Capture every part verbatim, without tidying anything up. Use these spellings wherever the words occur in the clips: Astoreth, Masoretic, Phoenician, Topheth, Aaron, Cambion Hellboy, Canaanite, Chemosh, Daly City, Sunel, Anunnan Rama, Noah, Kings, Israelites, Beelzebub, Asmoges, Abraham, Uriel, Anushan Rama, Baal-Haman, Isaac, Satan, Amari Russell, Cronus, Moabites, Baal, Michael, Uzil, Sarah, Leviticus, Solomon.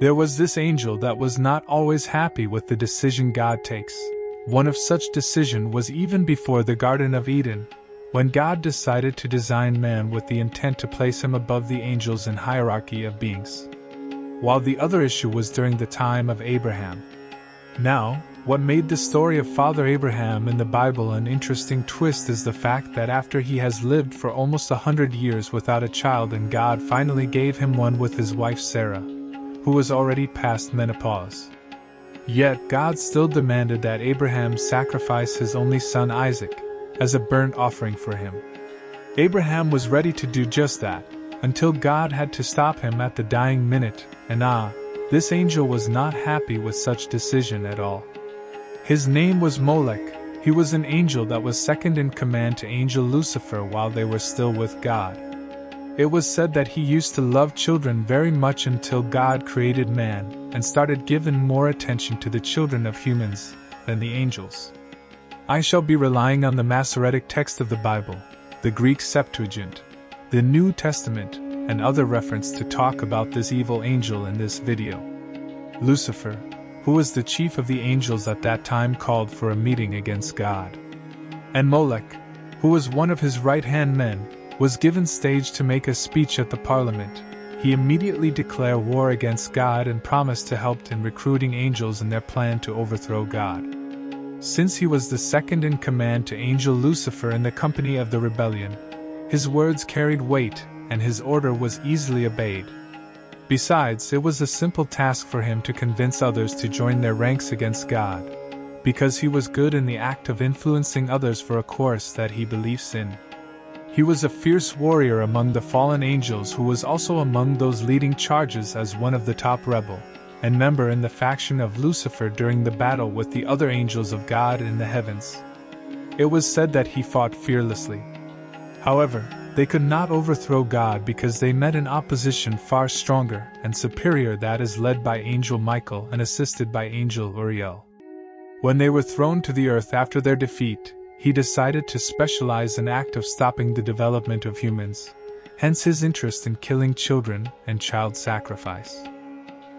There was this angel that was not always happy with the decision God takes. One of such decision was even before the Garden of Eden, when God decided to design man with the intent to place him above the angels in hierarchy of beings. While the other issue was during the time of Abraham. Now, what made the story of Father Abraham in the Bible an interesting twist is the fact that after he has lived for almost a hundred years without a child and God finally gave him one with his wife Sarah, who was already past menopause. Yet God still demanded that Abraham sacrifice his only son Isaac, as a burnt offering for him. Abraham was ready to do just that, until God had to stop him at the dying minute, and ah, this angel was not happy with such decision at all. His name was Molech. He was an angel that was second in command to angel Lucifer while they were still with God. It was said that he used to love children very much until God created man, and started giving more attention to the children of humans than the angels. I shall be relying on the Masoretic text of the Bible, the Greek Septuagint, the New Testament, and other reference to talk about this evil angel in this video. Lucifer, who was the chief of the angels at that time, called for a meeting against God. And Molech, who was one of his right-hand men, was given stage to make a speech at the parliament. He immediately declared war against God and promised to help in recruiting angels in their plan to overthrow God. Since he was the second in command to angel Lucifer in the company of the rebellion, his words carried weight, and his order was easily obeyed. Besides, it was a simple task for him to convince others to join their ranks against God, because he was good in the act of influencing others for a course that he believes in. He was a fierce warrior among the fallen angels who was also among those leading charges as one of the top rebel and member in the faction of Lucifer during the battle with the other angels of God in the heavens. It was said that he fought fearlessly. However, they could not overthrow God because they met an opposition far stronger and superior that is led by angel Michael and assisted by angel Uriel. When they were thrown to the earth after their defeat, he decided to specialize in the act of stopping the development of humans, hence his interest in killing children and child sacrifice.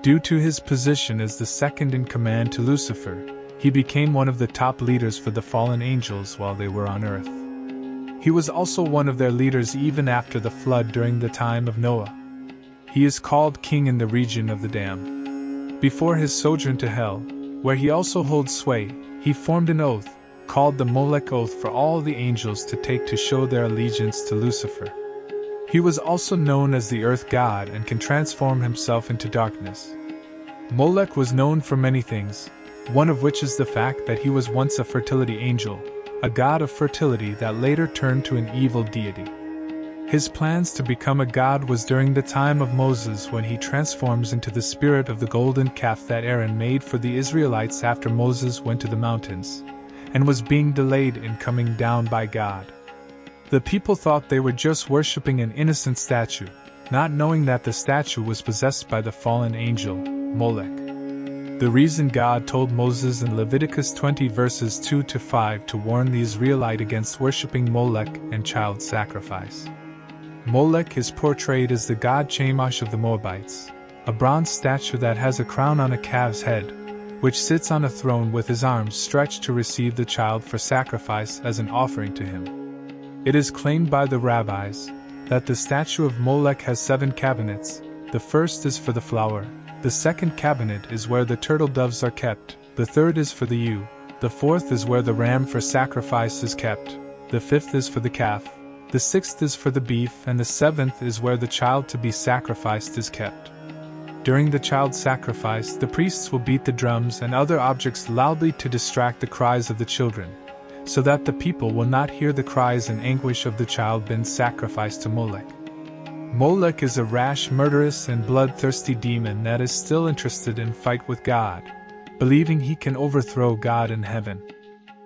Due to his position as the second in command to Lucifer, he became one of the top leaders for the fallen angels while they were on earth. He was also one of their leaders even after the flood during the time of Noah. He is called king in the region of the dam. Before his sojourn to hell, where he also holds sway, he formed an oath, called the Molech oath, for all the angels to take to show their allegiance to Lucifer. He was also known as the earth god and can transform himself into darkness. Molech was known for many things, one of which is the fact that he was once a fertility angel, a god of fertility that later turned to an evil deity. His plans to become a god was during the time of Moses, when he transforms into the spirit of the golden calf that Aaron made for the Israelites after Moses went to the mountains, and was being delayed in coming down by God. The people thought they were just worshipping an innocent statue, not knowing that the statue was possessed by the fallen angel, Molech. The reason God told Moses in Leviticus twenty verses two to five to warn the Israelite against worshipping Molech and child sacrifice. Molech is portrayed as the god Chemosh of the Moabites, a bronze statue that has a crown on a calf's head, which sits on a throne with his arms stretched to receive the child for sacrifice as an offering to him. It is claimed by the rabbis that the statue of Molech has seven cabinets. The first is for the flour. The second cabinet is where the turtle doves are kept, the third is for the ewe, the fourth is where the ram for sacrifice is kept, the fifth is for the calf, the sixth is for the beef, and the seventh is where the child to be sacrificed is kept. During the child sacrifice, the priests will beat the drums and other objects loudly to distract the cries of the children, so that the people will not hear the cries and anguish of the child being sacrificed to Molech. Molech is a rash, murderous, and bloodthirsty demon that is still interested in fight with God, believing he can overthrow God in heaven.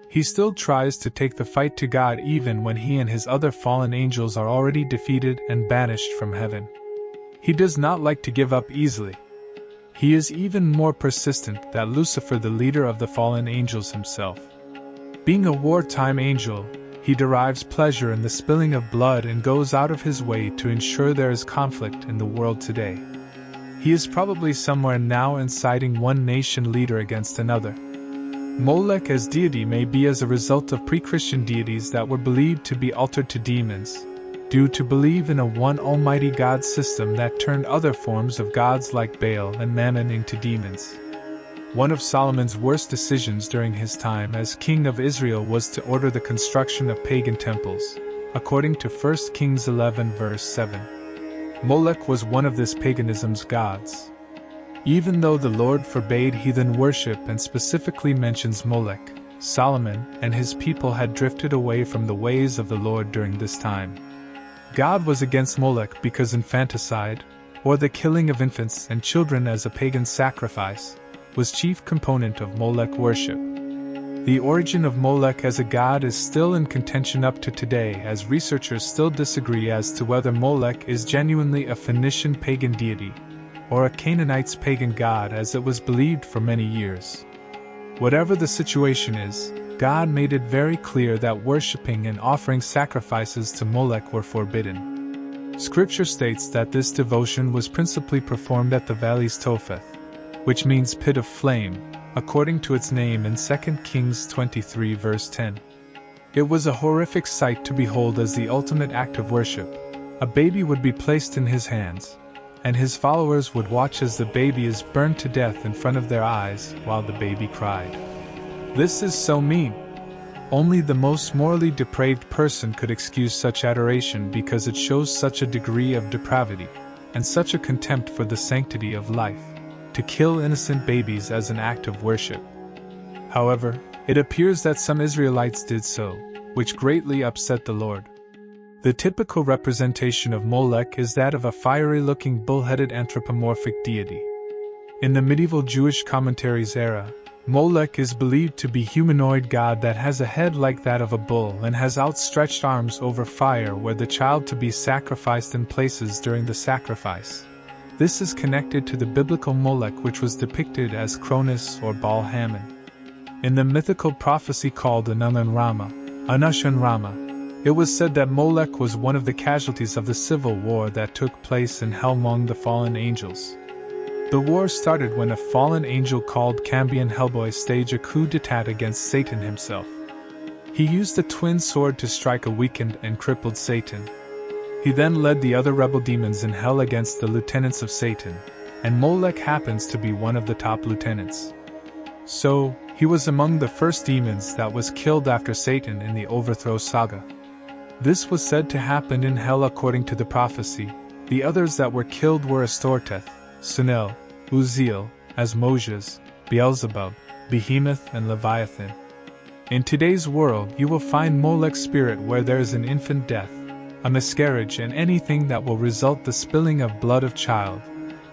He still tries to take the fight to God even when he and his other fallen angels are already defeated and banished from heaven. He does not like to give up easily. He is even more persistent than Lucifer, the leader of the fallen angels himself. Being a wartime angel, he derives pleasure in the spilling of blood and goes out of his way to ensure there is conflict in the world today. He is probably somewhere now inciting one nation leader against another. Molech as deity may be as a result of pre-Christian deities that were believed to be altered to demons, due to believe in a one almighty God system that turned other forms of gods like Baal and Mammon into demons. One of Solomon's worst decisions during his time as king of Israel was to order the construction of pagan temples, according to First Kings eleven verse seven. Molech was one of this paganism's gods. Even though the Lord forbade heathen worship and specifically mentions Molech, Solomon and his people had drifted away from the ways of the Lord during this time. God was against Molech because infanticide, or the killing of infants and children as a pagan sacrifice, was chief component of Molech worship. The origin of Molech as a god is still in contention up to today, as researchers still disagree as to whether Molech is genuinely a Phoenician pagan deity, or a Canaanite's pagan god as it was believed for many years. Whatever the situation is, God made it very clear that worshipping and offering sacrifices to Molech were forbidden. Scripture states that this devotion was principally performed at the valley's Topheth, which means pit of flame, according to its name in Second Kings twenty-three verse ten. It was a horrific sight to behold as the ultimate act of worship. A baby would be placed in his hands, and his followers would watch as the baby is burned to death in front of their eyes while the baby cried. This is so mean. Only the most morally depraved person could excuse such adoration because it shows such a degree of depravity and such a contempt for the sanctity of life, to kill innocent babies as an act of worship. However, it appears that some Israelites did so, which greatly upset the Lord. The typical representation of Molech is that of a fiery-looking bull-headed anthropomorphic deity. In the medieval Jewish commentaries era, Molech is believed to be a humanoid god that has a head like that of a bull and has outstretched arms over fire where the child to be sacrificed in places during the sacrifice. This is connected to the biblical Molech, which was depicted as Cronus or Baal-Haman. In the mythical prophecy called Anunnan Rama, Anushan Rama, it was said that Molech was one of the casualties of the civil war that took place in Hell among the fallen angels. The war started when a fallen angel called Cambion Hellboy staged a coup d'etat against Satan himself. He used the twin sword to strike a weakened and crippled Satan. He then led the other rebel demons in hell against the lieutenants of Satan, and Molech happens to be one of the top lieutenants. So, he was among the first demons that was killed after Satan in the Overthrow saga. This was said to happen in hell according to the prophecy. The others that were killed were Astoreth, Sunel, Uzil, Asmoges, Beelzebub, Behemoth and Leviathan. In today's world you will find Molech's spirit where there is an infant death, a miscarriage and anything that will result the spilling of blood of child.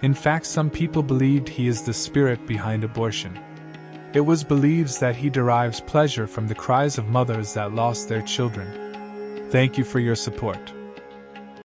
In fact, some people believed he is the spirit behind abortion. It was believed that he derives pleasure from the cries of mothers that lost their children. Thank you for your support.